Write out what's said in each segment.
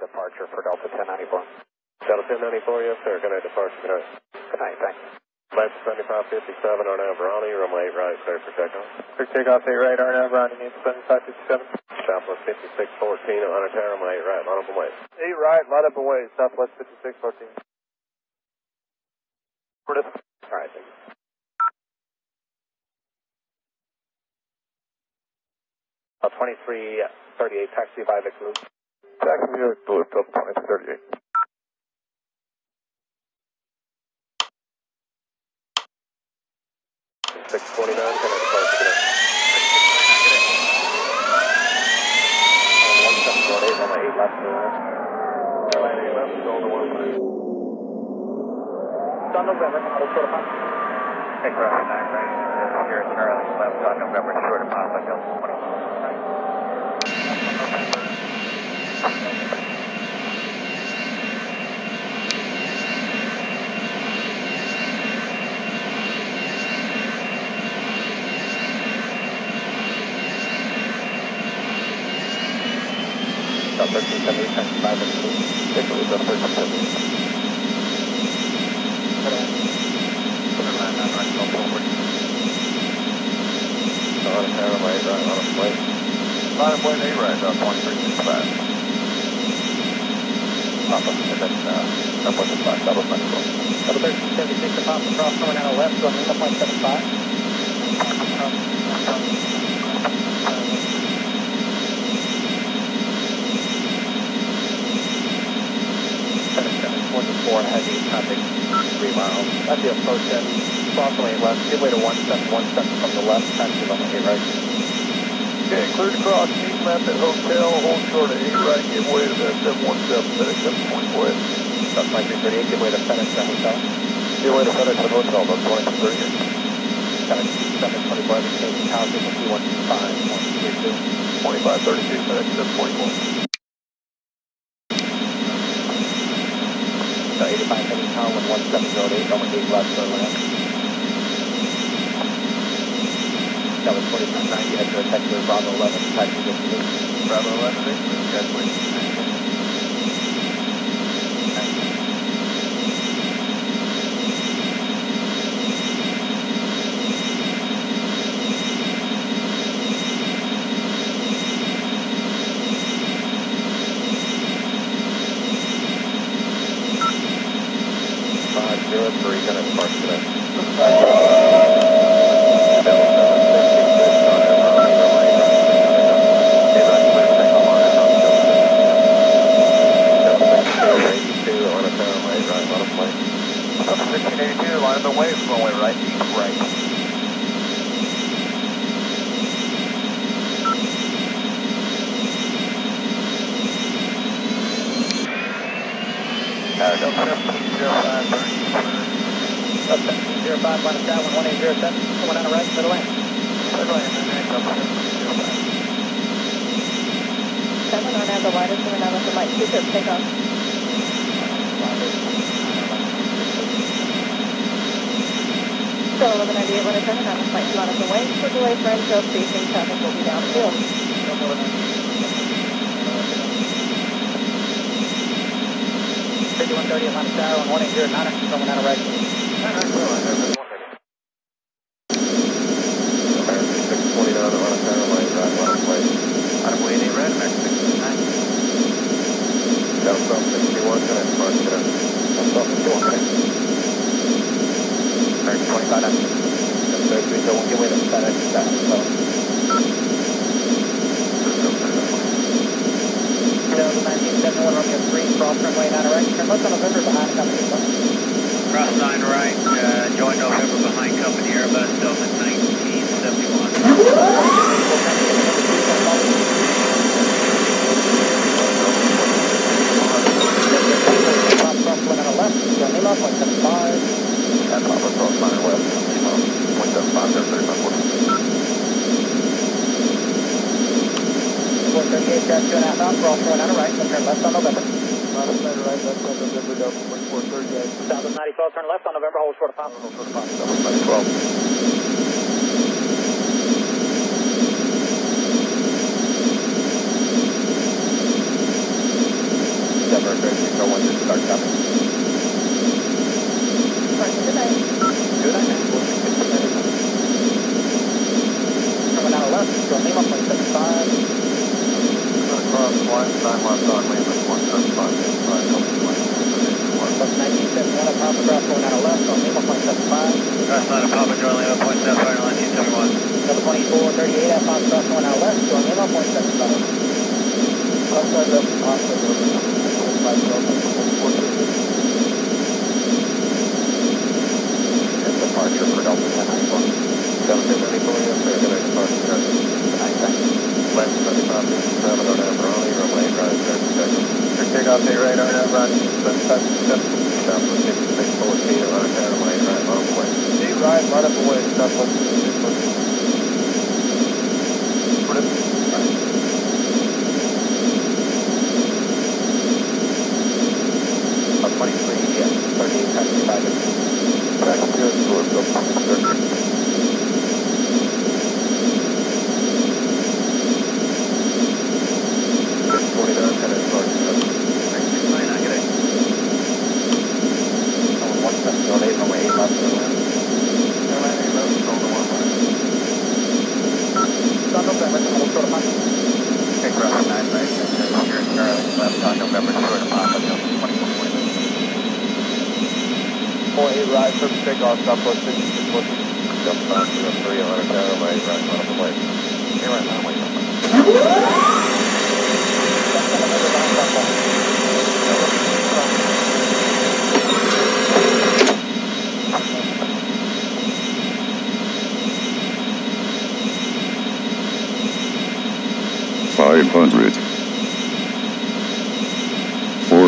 departure for Delta 1094. Delta 1094, yes, sir. Good night, departure. Good night. Good night, thanks. Flight 7557, Arnav Virani, runway 8 right, clear for takeoff. Clear takeoff, 8 right, Arnav Virani, 7557. Southwest 5614, Ohana Tower, runway 8 right, line up and wait. 8 right, line up and wait, Southwest 5614. All right, thank you. Well, 2338, taxi by Vic Loop. Taxi Vic Loop, 2338. November, short of Poplar. Take Route 9 right. Here at Charlie, left on November, short of Poplar Hill, 20. Stop 1370, 5 Line A right, 1365. Papa, and then, Southwest 5, double medical. Double 1376 to Papa, cross coming out left, going to 1.75. Heavy traffic, 3 miles. At the approach end, crossing left, give way to 1717 from the left, taxi level 8 right. Okay, cleared to cross, 8 left at hotel, hold short at 8 right, give way to the 717, FedEx 7.4. That's 1938, give way to FedEx at hotel. Give way to FedEx at hotel, that's 1938. FedEx 725, exchange in housing with 2125, 132. 2532, FedEx 7.4. So 85 heading town with 1708, number 8 left, go left. That was 4690, head to a taxiway Bravo 11, taxi Victor. Bravo 11, Victor, head 4690. 503, gonna depart today.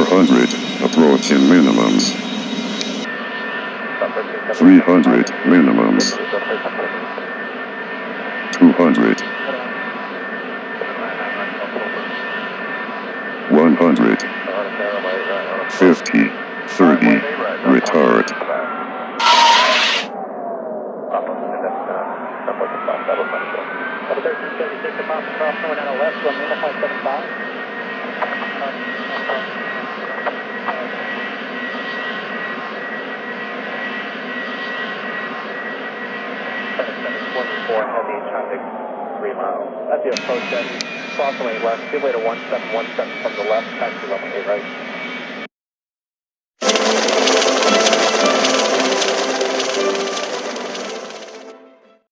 400, approach in minimums. 300, minimums. 200. 100. 50, 30, retard. Approach and crossway left, two way to 1717 from the left, taxi level 8 right.